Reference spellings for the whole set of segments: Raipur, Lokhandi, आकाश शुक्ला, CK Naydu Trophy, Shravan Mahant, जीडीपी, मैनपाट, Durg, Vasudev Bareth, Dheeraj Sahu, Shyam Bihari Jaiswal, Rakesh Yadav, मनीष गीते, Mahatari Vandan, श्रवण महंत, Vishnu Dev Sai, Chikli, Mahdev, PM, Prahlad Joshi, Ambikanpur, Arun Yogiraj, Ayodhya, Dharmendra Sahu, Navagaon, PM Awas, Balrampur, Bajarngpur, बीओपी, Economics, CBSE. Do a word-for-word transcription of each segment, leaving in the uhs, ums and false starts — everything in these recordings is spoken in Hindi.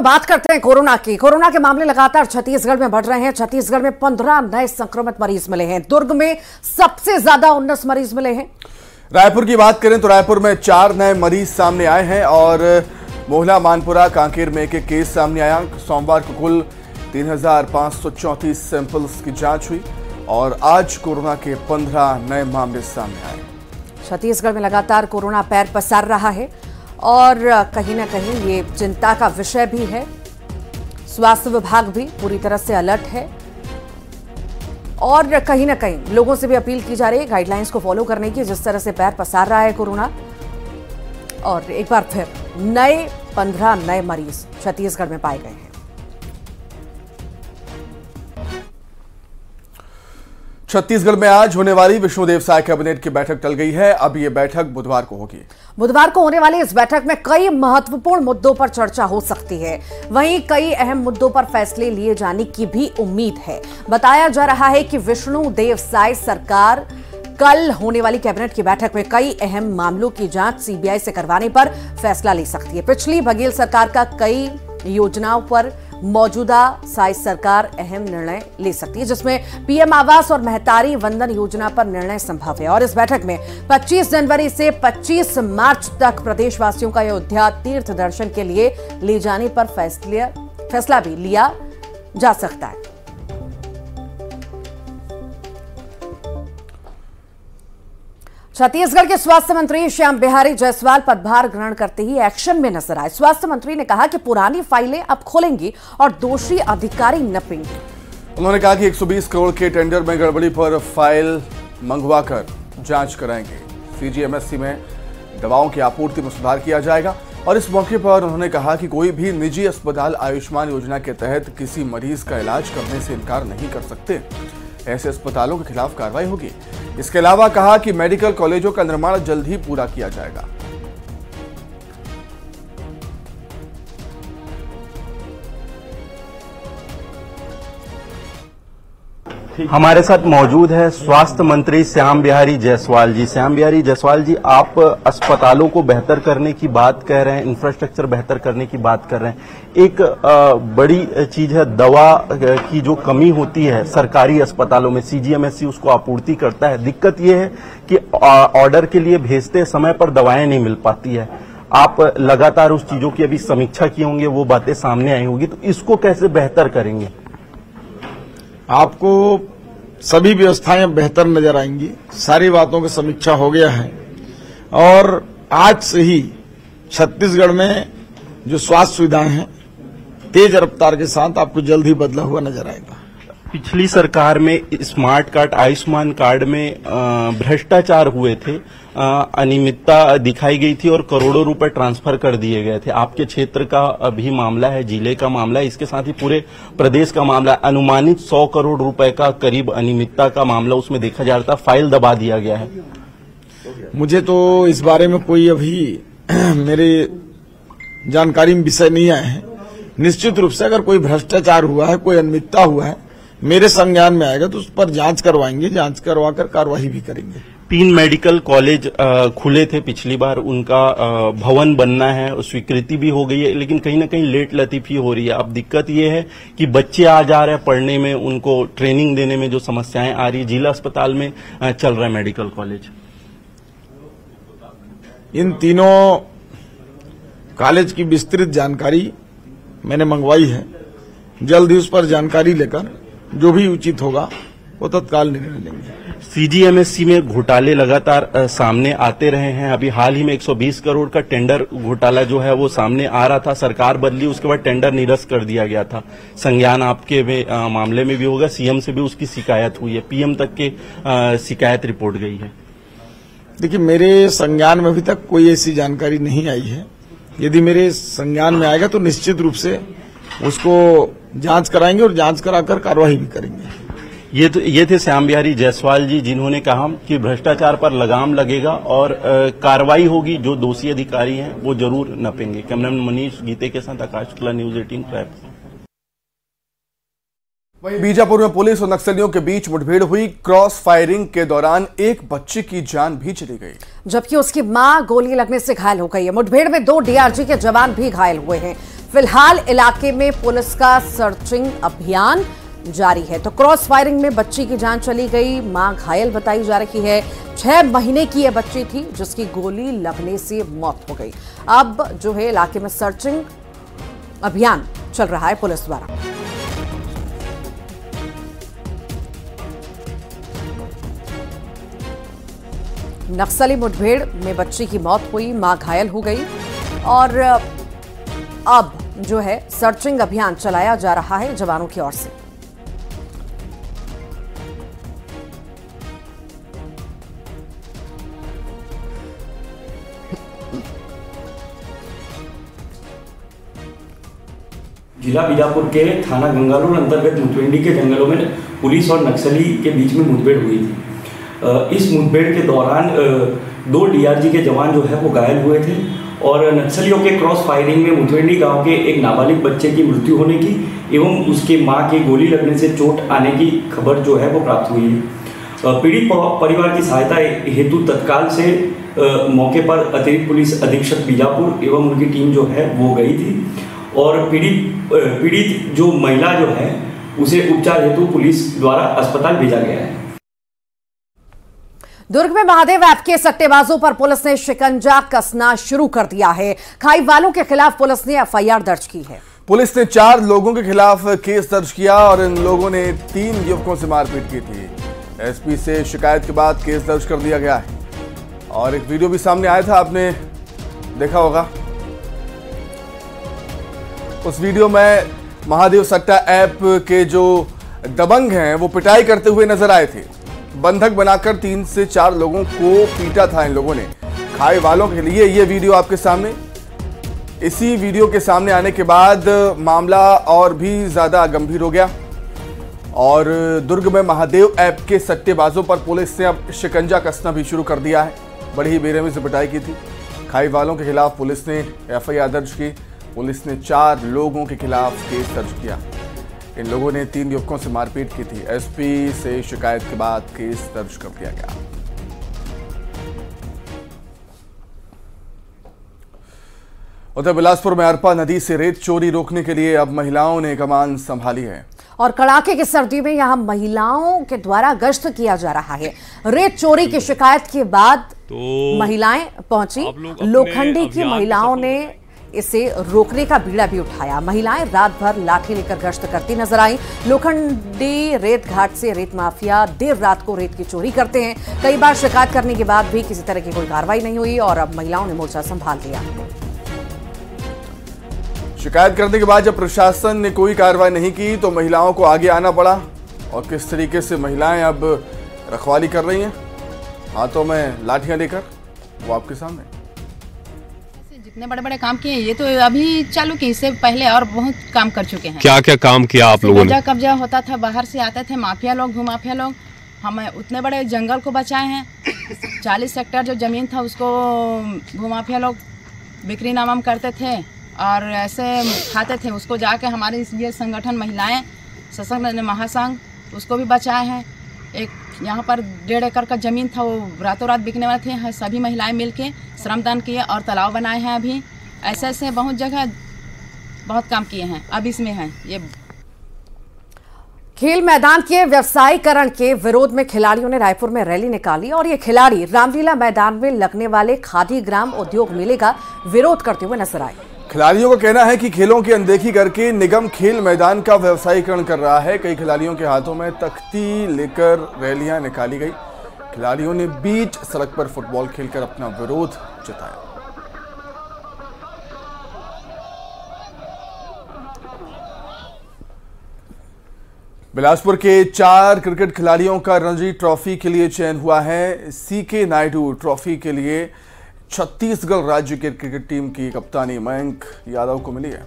तो बात करते हैं कोरोना की। कोरोना के मामले लगातार छत्तीसगढ़ में बढ़ रहे हैं। छत्तीसगढ़ में पंद्रह नए संक्रमित मरीज मिले हैं। दुर्ग में सबसे ज्यादा उन्नीस मरीज मिले हैं। रायपुर की बात करें तो रायपुर में चार नए मरीज सामने आए हैं और मोहला, मानपुरा, कांकेर में एक एक केस सामने आया। सोमवार को कुल तीन हजार पांच सौ चौंतीस सैंपल्स की जाँच हुई और आज कोरोना के पंद्रह नए मामले सामने आए। छत्तीसगढ़ में लगातार कोरोना पैर पसार रहा है और कहीं ना कहीं ये चिंता का विषय भी है। स्वास्थ्य विभाग भी पूरी तरह से अलर्ट है और कहीं ना कहीं लोगों से भी अपील की जा रही है गाइडलाइंस को फॉलो करने की, जिस तरह से पैर पसार रहा है कोरोना। और एक बार फिर नए पंद्रह नए मरीज छत्तीसगढ़ में पाए गए हैं। छत्तीसगढ़ में आज होने वाली विष्णु देव साय कैबिनेट की बैठक टल गई है। अब ये बैठक बुधवार को होगी। बुधवार को होने वाली इस बैठक में कई महत्वपूर्ण मुद्दों पर चर्चा हो सकती है। वहीं कई अहम मुद्दों पर फैसले लिए जाने की भी उम्मीद है। बताया जा रहा है कि विष्णु देव साय सरकार कल होने वाली कैबिनेट की बैठक में कई अहम मामलों की जांच सीबीआई से करवाने पर फैसला ले सकती है। पिछली बघेल सरकार का कई योजनाओं पर मौजूदा साई सरकार अहम निर्णय ले सकती है, जिसमें पीएम आवास और महतारी वंदन योजना पर निर्णय संभव है। और इस बैठक में पच्चीस जनवरी से पच्चीस मार्च तक प्रदेशवासियों का अयोध्या तीर्थ दर्शन के लिए ले जाने पर फैसला फैसला भी लिया जा सकता है। छत्तीसगढ़ के स्वास्थ्य मंत्री श्याम बिहारी जायसवाल पदभार ग्रहण करते ही एक्शन में नजर आए। स्वास्थ्य मंत्री ने कहा कि पुरानी फाइलें अब खोलेंगी और दोषी अधिकारी नपेंगे। उन्होंने कहा कि एक सौ बीस करोड़ के टेंडर में गड़बड़ी पर फाइल मंगवाकर जांच कराएंगे। सीजीएमएससी में दवाओं की आपूर्ति में सुधार किया जाएगा। और इस मौके पर उन्होंने कहा कि कोई भी निजी अस्पताल आयुष्मान योजना के तहत किसी मरीज का इलाज करने से इनकार नहीं कर सकते। ऐसे अस्पतालों के खिलाफ कार्रवाई होगी। इसके अलावा कहा कि मेडिकल कॉलेजों का निर्माण जल्द ही पूरा किया जाएगा। हमारे साथ मौजूद है स्वास्थ्य मंत्री श्याम बिहारी जायसवाल जी। श्याम बिहारी जायसवाल जी, आप अस्पतालों को बेहतर करने की बात कह रहे हैं, इंफ्रास्ट्रक्चर बेहतर करने की बात कर रहे हैं। एक बड़ी चीज है दवा की जो कमी होती है सरकारी अस्पतालों में, सीजीएमएससी उसको आपूर्ति करता है। दिक्कत यह है कि ऑर्डर के लिए भेजते समय पर दवाएं नहीं मिल पाती है। आप लगातार उस चीजों की अभी समीक्षा किए होंगे, वो बातें सामने आई होंगी, तो इसको कैसे बेहतर करेंगे? आपको सभी व्यवस्थाएं बेहतर नजर आएंगी। सारी बातों की समीक्षा हो गया है और आज से ही छत्तीसगढ़ में जो स्वास्थ्य सुविधाएं हैं तेज रफ्तार के साथ आपको जल्द ही बदला हुआ नजर आएगा। पिछली सरकार में स्मार्ट कार्ड, आयुष्मान कार्ड में भ्रष्टाचार हुए थे, अनियमितता दिखाई गई थी और करोड़ों रुपए ट्रांसफर कर दिए गए थे। आपके क्षेत्र का अभी मामला है, जिले का मामला है, इसके साथ ही पूरे प्रदेश का मामला, अनुमानित सौ करोड़ रुपए का करीब अनियमितता का मामला उसमें देखा जा रहा था। फाइल दबा दिया गया है। मुझे तो इस बारे में कोई अभी मेरे जानकारी में विषय नहीं आए हैं। निश्चित रूप से अगर कोई भ्रष्टाचार हुआ है, कोई अनियमितता हुआ है, मेरे संज्ञान में आएगा तो उस पर जांच करवाएंगे। जांच करवाकर कार्रवाई भी करेंगे। तीन मेडिकल कॉलेज खुले थे पिछली बार, उनका भवन बनना है, स्वीकृति भी हो गई है, लेकिन कहीं ना कहीं लेट लतीफी हो रही है। अब दिक्कत ये है कि बच्चे आ जा रहे हैं पढ़ने में, उनको ट्रेनिंग देने में जो समस्याएं आ रही है। जिला अस्पताल में चल रहा है मेडिकल कॉलेज। इन तीनों कॉलेज की विस्तृत जानकारी मैंने मंगवाई है। जल्द ही उस पर जानकारी लेकर जो भी उचित होगा वो तत्काल निर्णय लेंगे। सीजीएमएससी में घोटाले लगातार सामने आते रहे हैं। अभी हाल ही में एक सौ बीस करोड़ का टेंडर घोटाला जो है वो सामने आ रहा था। सरकार बदली, उसके बाद टेंडर निरस्त कर दिया गया था। संज्ञान आपके में, आ, मामले में भी होगा। सीएम से भी उसकी शिकायत हुई है, पीएम तक के आ, शिकायत रिपोर्ट गई है। देखिए, मेरे संज्ञान में अभी तक कोई ऐसी जानकारी नहीं आई है। यदि मेरे संज्ञान में आएगा तो निश्चित रूप से उसको जांच कराएंगे और जांच कराकर कार्रवाई भी करेंगे। ये तो ये थे श्याम बिहारी जायसवाल जी, जिन्होंने कहा कि भ्रष्टाचार पर लगाम लगेगा और कार्रवाई होगी। जो दोषी अधिकारी हैं वो जरूर नपेंगे। कैमरामैन मनीष गीते के साथ आकाश शुक्ला, न्यूज़ अठारह। वहीं बीजापुर में पुलिस और नक्सलियों के बीच मुठभेड़ हुई। क्रॉस फायरिंग के दौरान एक बच्चे की जान भी चली गई, जबकि उसकी मां गोली लगने से घायल हो गई है। मुठभेड़ में दो डीआरजी के जवान भी घायल हुए हैं। फिलहाल इलाके में पुलिस का सर्चिंग अभियान जारी है। तो क्रॉस फायरिंग में बच्ची की जान चली गई, मां घायल बताई जा रही है। छह महीने की यह बच्ची थी जिसकी गोली लगने से मौत हो गई। अब जो है इलाके में सर्चिंग अभियान चल रहा है पुलिस द्वारा। नक्सली मुठभेड़ में बच्ची की मौत हुई, मां घायल हो गई और अब जो है सर्चिंग अभियान चलाया जा रहा है जवानों की ओर से। जिला बीजापुर के थाना गंगालूर अंतर्गत मुतवंडी के जंगलों में पुलिस और नक्सली के बीच में मुठभेड़ हुई थी। इस मुठभेड़ के दौरान दो डीआरजी के जवान जो है वो घायल हुए थे और नक्सलियों के क्रॉस फायरिंग में मुतवंडी गांव के एक नाबालिग बच्चे की मृत्यु होने की एवं उसके मां के गोली लगने से चोट आने की खबर जो है वो प्राप्त हुई है। पीड़ित परिवार की सहायता हेतु तत्काल से मौके पर अतिरिक्त पुलिस अधीक्षक बीजापुर एवं उनकी टीम जो है वो गई थी और पीड़ित पीड़ित जो महिला जो है उसे उपचार हेतु पुलिस द्वारा अस्पताल भेजा गया है। दुर्ग में महादेव ऐप के सट्टेबाजों पर पुलिस ने शिकंजा कसना शुरू कर दिया है। खाई वालों के खिलाफ पुलिस ने एफ आई आर दर्ज की है। पुलिस ने चार लोगों के खिलाफ केस दर्ज किया और इन लोगों ने तीन युवकों से मारपीट की थी। एस पी से शिकायत के बाद केस दर्ज कर दिया गया है और एक वीडियो भी सामने आया था, आपने देखा होगा। उस वीडियो में महादेव सट्टा ऐप के जो दबंग हैं वो पिटाई करते हुए नजर आए थे। बंधक बनाकर तीन से चार लोगों को पीटा था इन लोगों ने। खाई वालों के लिए ये वीडियो आपके सामने। इसी वीडियो के सामने आने के बाद मामला और भी ज़्यादा गंभीर हो गया और दुर्ग में महादेव ऐप के सट्टेबाजों पर पुलिस ने अब शिकंजा कसना भी शुरू कर दिया है। बड़ी ही बेरहमी से पिटाई की थी। खाई वालों के खिलाफ पुलिस ने एफ आई आर दर्ज की। पुलिस ने चार लोगों के खिलाफ केस दर्ज किया। इन लोगों ने तीन युवकों से मारपीट की थी। एस पी से शिकायत के बाद केस दर्ज कर दिया गया। उधर बिलासपुर में अरपा नदी से रेत चोरी रोकने के लिए अब महिलाओं ने कमान संभाली है और कड़ाके की सर्दी में यहां महिलाओं के द्वारा गश्त किया जा रहा है। रेत चोरी की शिकायत के बाद तो महिलाएं पहुंची। लोखंडी की महिलाओं ने इसे रोकने का बीड़ा भी उठाया। महिलाएं रात भर लाठी लेकर गश्त करती नजर आई। लोखंडी रेत घाट से रेत माफिया देर रात को रेत की चोरी करते हैं। कई बार शिकायत करने के बाद भी किसी तरह की कोई कार्रवाई नहीं हुई और अब महिलाओं ने मोर्चा संभाल लिया। शिकायत करने के बाद जब प्रशासन ने कोई कार्रवाई नहीं की तो महिलाओं को आगे आना पड़ा और किस तरीके से महिलाएं अब रखवाली कर रही हैं हाथों में लाठियां लेकर, वो आपके सामने। इतने बड़े बड़े काम किए ये तो अभी चालू किए, इससे पहले और बहुत काम कर चुके हैं। क्या क्या काम किया आप लोगों ने? कब्जा होता था, बाहर से आते थे माफिया लोग, भूमाफिया लोग। हमें उतने बड़े जंगल को बचाए हैं। चालीस सेक्टर जो जमीन था उसको भूमाफिया लोग बिक्री नाम करते थे और ऐसे खाते थे। उसको जाके हमारे ये संगठन महिलाएँ सशक्त महासंघ उसको भी बचाए हैं। एक यहाँ पर डेढ़ एकड़ का जमीन था वो रातों रात बिकने वाले थे। हाँ, सभी महिलाएं मिलके श्रमदान किए और तालाब बनाए हैं। अभी ऐसे ऐसे बहुत जगह बहुत काम किए हैं। अब इसमें है ये खेल मैदान के व्यवसायीकरण के विरोध में खिलाड़ियों ने रायपुर में रैली निकाली और ये खिलाड़ी रामलीला मैदान में लगने वाले खादी ग्राम उद्योग मेले का विरोध करते हुए नजर आए। खिलाड़ियों का कहना है कि खेलों की अनदेखी करके निगम खेल मैदान का व्यवसायीकरण कर रहा है। कई खिलाड़ियों के हाथों में तख्ती लेकर रैलियां निकाली गई। खिलाड़ियों ने बीच सड़क पर फुटबॉल खेलकर अपना विरोध जताया। बिलासपुर के चार क्रिकेट खिलाड़ियों का रणजी ट्रॉफी के लिए चयन हुआ है। सी के नायडू ट्रॉफी के लिए छत्तीसगढ़ राज्य के क्रिकेट टीम की कप्तानी मयंक यादव को मिली है,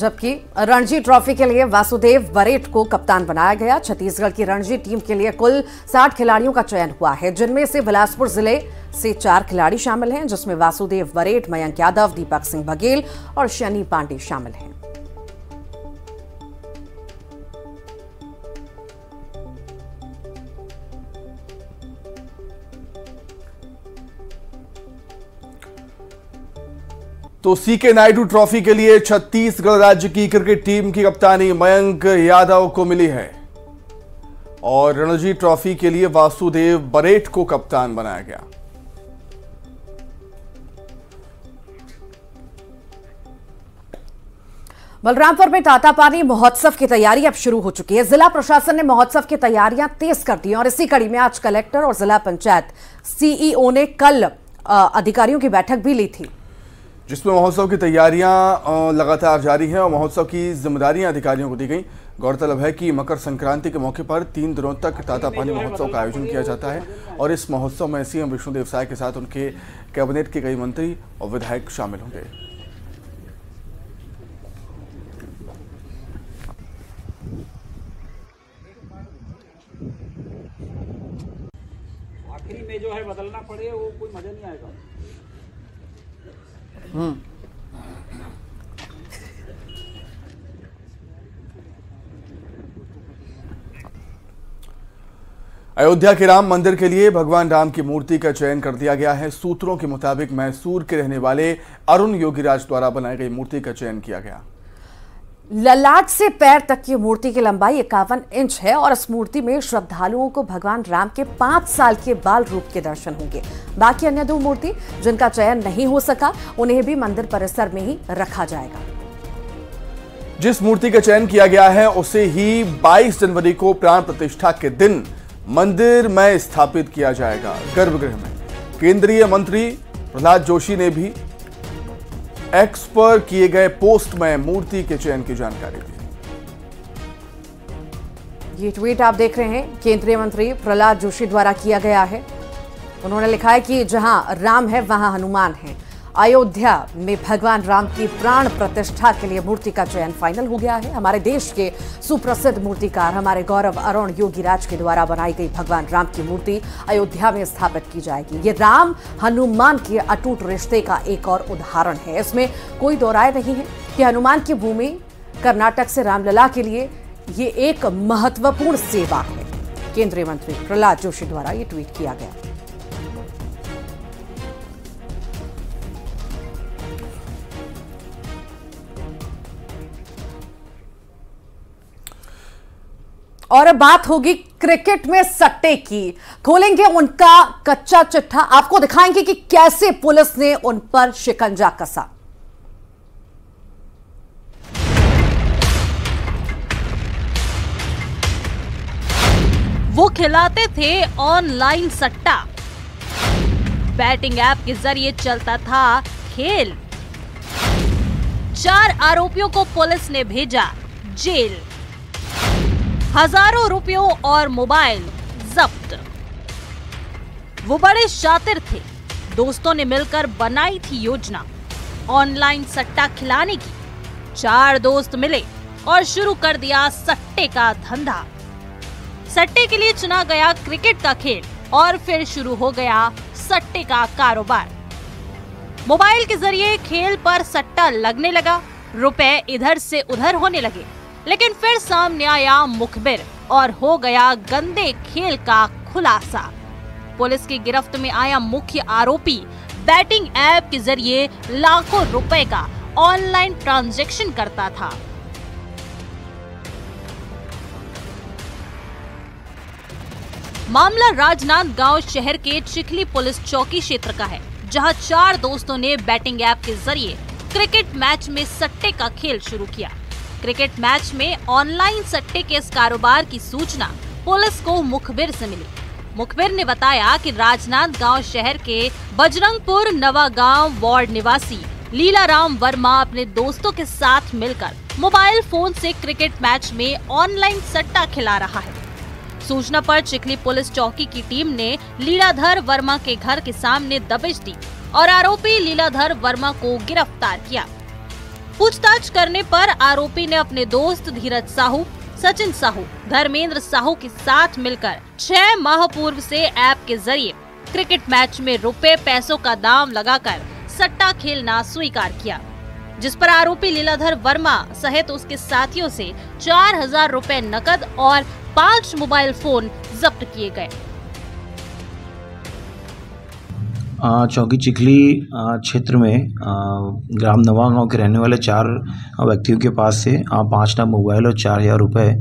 जबकि रणजी ट्रॉफी के लिए वासुदेव बरेठ को कप्तान बनाया गया। छत्तीसगढ़ की रणजी टीम के लिए कुल साठ खिलाड़ियों का चयन हुआ है, जिनमें से बिलासपुर जिले से चार खिलाड़ी शामिल हैं, जिसमें वासुदेव बरेठ, मयंक यादव, दीपक सिंह बघेल और शनि पांडे शामिल हैं। तो सीके नायडू ट्रॉफी के लिए छत्तीसगढ़ राज्य की क्रिकेट टीम की कप्तानी मयंक यादव को मिली है और रणजी ट्रॉफी के लिए वासुदेव बरेठ को कप्तान बनाया गया। बलरामपुर में टाटापानी महोत्सव की तैयारी अब शुरू हो चुकी है। जिला प्रशासन ने महोत्सव की तैयारियां तेज कर दी हैं और इसी कड़ी में आज कलेक्टर और जिला पंचायत सीईओ ने कल अधिकारियों की बैठक भी ली थी, जिसमें महोत्सव की तैयारियां लगातार जारी हैं और महोत्सव की जिम्मेदारियां अधिकारियों को दी गई। गौरतलब है कि मकर संक्रांति के मौके पर तीन दिनों तक तातापानी महोत्सव का आयोजन किया जाता है और इस महोत्सव में सीएम विष्णु देव साय के साथ उनके कैबिनेट के कई मंत्री और विधायक शामिल होंगे। आखिरी में जो है बदलना पड़े वो कोई मजा नहीं आएगा। हम्म अयोध्या के राम मंदिर के लिए भगवान राम की मूर्ति का चयन कर दिया गया है। सूत्रों के मुताबिक मैसूर के रहने वाले अरुण योगीराज द्वारा बनाई गई मूर्ति का चयन किया गया। ललाट से पैर तक की मूर्ति की लंबाई इक्यावन इंच है और इस मूर्ति में श्रद्धालुओं को भगवान राम के पांच साल के बाल रूप के दर्शन होंगे। बाकी अन्य दो मूर्ति जिनका चयन नहीं हो सका उन्हें भी मंदिर परिसर में ही रखा जाएगा। जिस मूर्ति का चयन किया गया है उसे ही बाईस जनवरी को प्राण प्रतिष्ठा के दिन मंदिर में स्थापित किया जाएगा। गर्भगृह में केंद्रीय मंत्री प्रहलाद जोशी ने भी एक्स पर किए गए पोस्ट में मूर्ति के चयन की जानकारी दी। ये ट्वीट आप देख रहे हैं केंद्रीय मंत्री प्रहलाद जोशी द्वारा किया गया है। उन्होंने लिखा है कि जहां राम है वहां हनुमान है। अयोध्या में भगवान राम की प्राण प्रतिष्ठा के लिए मूर्ति का चयन फाइनल हो गया है। हमारे देश के सुप्रसिद्ध मूर्तिकार हमारे गौरव अरुण योगीराज के द्वारा बनाई गई भगवान राम की मूर्ति अयोध्या में स्थापित की जाएगी। ये राम हनुमान के अटूट रिश्ते का एक और उदाहरण है। इसमें कोई दो राय नहीं है कि हनुमान की भूमि कर्नाटक से रामलला के लिए ये एक महत्वपूर्ण सेवा है। केंद्रीय मंत्री प्रहलाद जोशी द्वारा ये ट्वीट किया गया। और अब बात होगी क्रिकेट में सट्टे की। खोलेंगे उनका कच्चा चिट्ठा, आपको दिखाएंगे कि कैसे पुलिस ने उन पर शिकंजा कसा। वो खिलाते थे ऑनलाइन सट्टा, बैटिंग ऐप के जरिए चलता था खेल। चार आरोपियों को पुलिस ने भेजा जेल, हजारों रुपयों और मोबाइल जब्त। वो बड़े शातिर थे, दोस्तों ने मिलकर बनाई थी योजना ऑनलाइन सट्टा खिलाने की। चार दोस्त मिले और शुरू कर दिया सट्टे का धंधा। सट्टे के लिए चुना गया क्रिकेट का खेल और फिर शुरू हो गया सट्टे का कारोबार। मोबाइल के जरिए खेल पर सट्टा लगने लगा, रुपए इधर से उधर होने लगे, लेकिन फिर सामने आया मुखबिर और हो गया गंदे खेल का खुलासा। पुलिस की गिरफ्त में आया मुख्य आरोपी बैटिंग ऐप के जरिए लाखों रुपए का ऑनलाइन ट्रांजैक्शन करता था। मामला राजनांदगांव शहर के चिखली पुलिस चौकी क्षेत्र का है, जहां चार दोस्तों ने बैटिंग ऐप के जरिए क्रिकेट मैच में सट्टे का खेल शुरू किया। क्रिकेट मैच में ऑनलाइन सट्टे के इस कारोबार की सूचना पुलिस को मुखबिर से मिली। मुखबिर ने बताया कि राजनांदगांव शहर के बजरंगपुर नवागांव वार्ड निवासी लीलाराम वर्मा अपने दोस्तों के साथ मिलकर मोबाइल फोन से क्रिकेट मैच में ऑनलाइन सट्टा खिला रहा है। सूचना पर चिखली पुलिस चौकी की टीम ने लीलाधर वर्मा के घर के सामने दबिश दी और आरोपी लीलाधर वर्मा को गिरफ्तार किया। पूछताछ करने पर आरोपी ने अपने दोस्त धीरज साहू, सचिन साहू, धर्मेंद्र साहू के साथ मिलकर छह माह पूर्व से ऐप के जरिए क्रिकेट मैच में रुपए पैसों का दाम लगाकर सट्टा खेलना स्वीकार किया, जिस पर आरोपी लीलाधर वर्मा सहित उसके साथियों से चार हजार रुपए नकद और पांच मोबाइल फोन जब्त किए गए। चौकी चिखली क्षेत्र में ग्राम नवागांव के रहने वाले चार व्यक्तियों के पास से पाँच लाख मोबाइल और चार हज़ार रुपये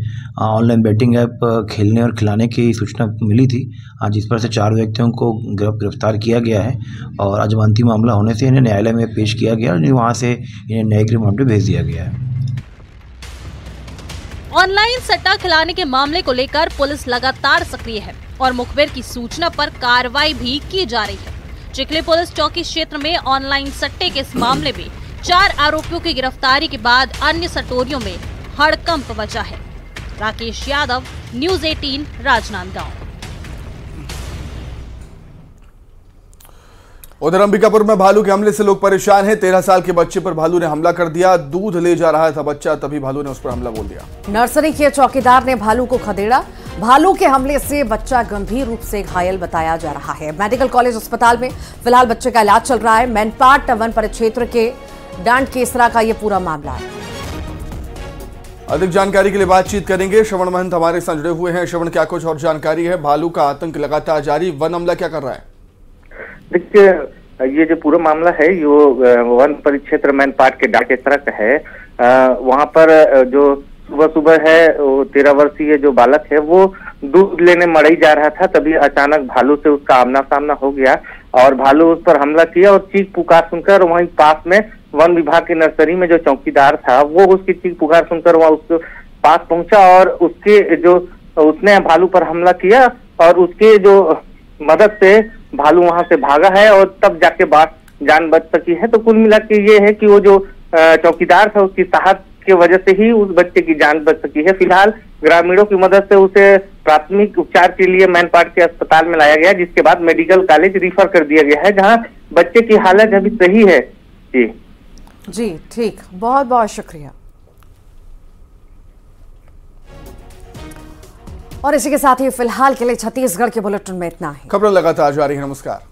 ऑनलाइन बैटिंग ऐप खेलने और खिलाने की सूचना मिली थी, जिस पर से चार व्यक्तियों को गिरफ्तार किया गया है और आज जमानती मामला होने से इन्हें न्यायालय में पेश किया गया और वहाँ से इन्हें न्यायिक रिमांड पर भेज दिया गया है। ऑनलाइन सट्टा खिलाने के मामले को लेकर पुलिस लगातार सक्रिय है और मुखबिर की सूचना पर कार्रवाई भी की जा रही है। चिखली पुलिस चौकी क्षेत्र में ऑनलाइन सट्टे के इस मामले में चार आरोपियों की गिरफ्तारी के बाद अन्य सटोरियों में हड़कंप मचा है। राकेश यादव, न्यूज़ अठारह, राजनांदगांव। उधर अंबिकापुर में भालू के हमले से लोग परेशान हैं। तेरह साल के बच्चे पर भालू ने हमला कर दिया। दूध ले जा रहा था बच्चा, तभी भालू ने उस पर हमला बोल दिया। नर्सरी के चौकीदार ने भालू को खदेड़ा। भालू के हमले से बच्चा गंभीर रूप से घायल बताया जा रहा है। मेडिकल कॉलेज अस्पताल में फिलहाल बच्चे का इलाज चल रहा है। मनपाट वन परिक्षेत्र के डांड केसरा का ये पूरा मामला है। अधिक जानकारी के लिए बातचीत करेंगे श्रवण महंत, हमारे साथ जुड़े हुए हैं। श्रवण, क्या कुछ और जानकारी है? भालू का आतंक लगातार जारी, वन हमला क्या कर रहा है? देखिए, ये जो पूरा मामला है यो वन परिक्षेत्र मैनपाट के डाके सड़क है। वहाँ पर जो सुबह सुबह है वो तेरह वर्षीय जो बालक है वो दूध लेने मड़ई जा रहा था, तभी अचानक भालू से उसका आमना सामना हो गया और भालू उस पर हमला किया और चीख पुकार सुनकर वहीं पास में वन विभाग की नर्सरी में जो चौकीदार था वो उसकी चीख पुकार सुनकर वहाँ उसके पास पहुंचा और उसके जो उसने भालू पर हमला किया और उसके जो मदद से भालू वहां से भागा है और तब जाके बात जान बच सकी है। तो कुल मिला के ये है कि वो जो चौकीदार था उसकी साहस के वजह से ही उस बच्चे की जान बच सकी है। फिलहाल ग्रामीणों की मदद से उसे प्राथमिक उपचार के लिए मैनपाट के अस्पताल में लाया गया, जिसके बाद मेडिकल कॉलेज रिफर कर दिया गया है, जहां बच्चे की हालत अभी सही है। जी जी ठीक, बहुत बहुत शुक्रिया। और इसी के साथ ही फिलहाल के लिए छत्तीसगढ़ के बुलेटिन में इतना ही। खबरें लगातार जारी है। नमस्कार।